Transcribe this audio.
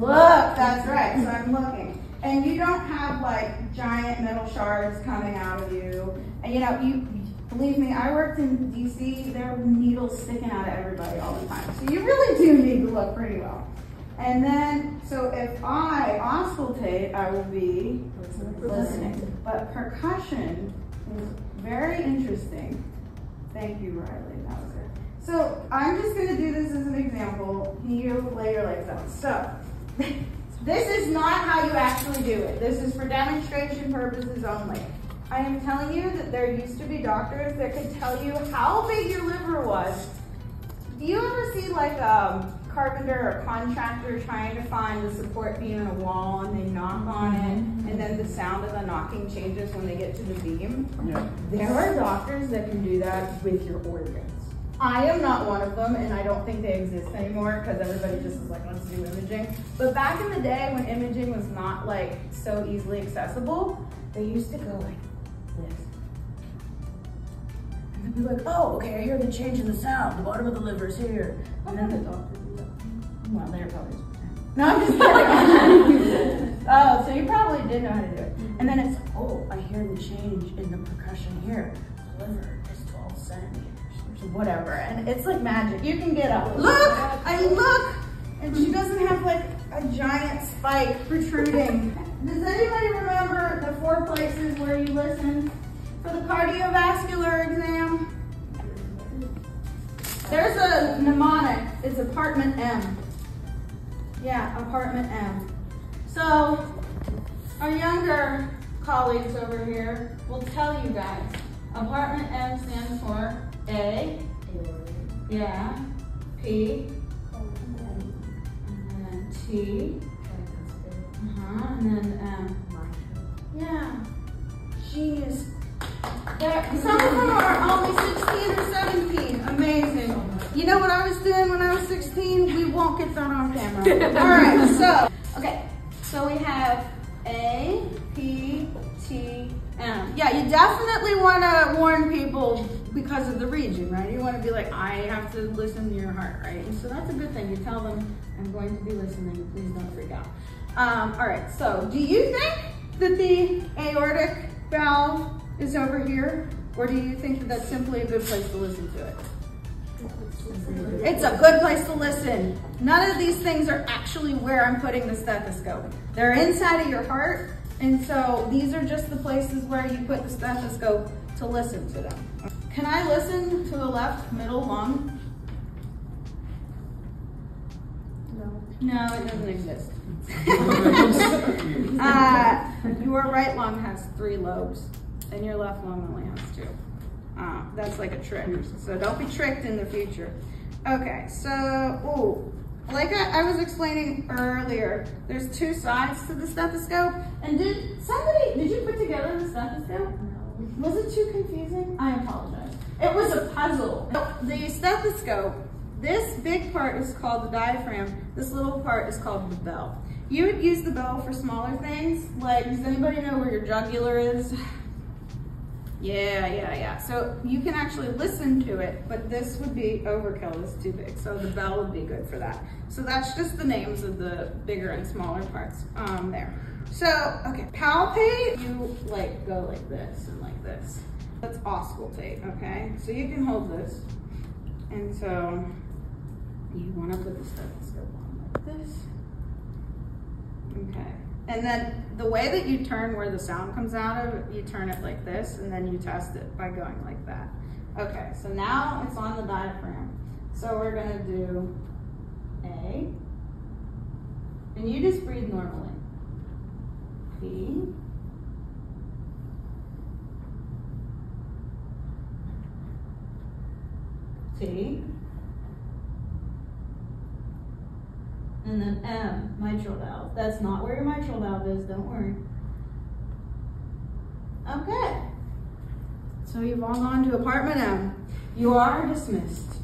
Look, that's right, so I'm looking. And you don't have like giant metal shards coming out of you. And you know, you believe me, I worked in DC, there were needles sticking out of everybody all the time. So you really do need to look pretty well. And then, so if I auscultate, I will be listening. But percussion is very interesting. Thank you, Riley, that was good. So I'm just gonna do this as an example. You lay your legs out. So this is not how you actually do it. This is for demonstration purposes only. I am telling you that there used to be doctors that could tell you how big your liver was. Do you ever see like a carpenter or contractor trying to find the support beam in a wall and they knock on it and then the sound of the knocking changes when they get to the beam? Yeah. There are doctors that can do that with your organs. I am not one of them, and I don't think they exist anymore because everybody just is like, let's do imaging. But back in the day when imaging was not like so easily accessible, they used to go like this. And they'd be like, oh, okay, I hear the change in the sound. The bottom of the liver is here. And then the doctor would be like, well, they're probably just kidding. No, I'm just kidding. Oh, so you probably did know how to do it. And then it's, oh, I hear the change in the percussion here. The liver is 12 centimeters. Whatever, and it's like magic. You can get up. Look, I look, and she doesn't have like a giant spike protruding. Does anybody remember the 4 places where you listen for the cardiovascular exam? There's a mnemonic. It's apartment M. Yeah, apartment M. So our younger colleagues over here will tell you guys apartment M stands for A, yeah, P, and then T, and then M. Yeah, genius. Some of them are only 16 or 17. Amazing. You know what I was doing when I was 16? We won't get that on camera. All right, so, okay, so we have A, P, T, M. Yeah, you definitely want to warn people because of the region, right? You want to be like, I have to listen to your heart, right? And so that's a good thing. You tell them, I'm going to be listening. Please don't freak out. All right, so do you think that the aortic valve is over here? Or do you think that that's simply a good place to listen to it? It's a good place to listen. None of these things are actually where I'm putting the stethoscope. They're inside of your heart. And so these are just the places where you put the stethoscope to listen to them. Can I listen to the left middle lung? No. No, it doesn't exist. Your right lung has 3 lobes, and your left lung only has 2. That's like a trick, so don't be tricked in the future. Okay, so, ooh. Like I was explaining earlier, there's 2 sides to the stethoscope. And did you put together the stethoscope? No. Was it too confusing? I apologize. It was a puzzle. The stethoscope, this big part is called the diaphragm. This little part is called the valve. You would use the valve for smaller things. Like, does anybody know where your jugular is? Yeah. So you can actually listen to it, but this would be overkill, it's too big. So the bell would be good for that. So that's just the names of the bigger and smaller parts there. So, okay, palpate, you like go like this and like this. Let's auscultate, okay? So you can hold this. And so you wanna put the stethoscope on like this. Okay. And then the way that you turn where the sound comes out of, you turn it like this, and then you test it by going like that. Okay, so now it's on the diaphragm. So we're gonna do A, and you just breathe normally. P, T, and then M, mitral valve. That's not where your mitral valve is, don't worry. Okay. So you've all gone to apartment M. You are dismissed.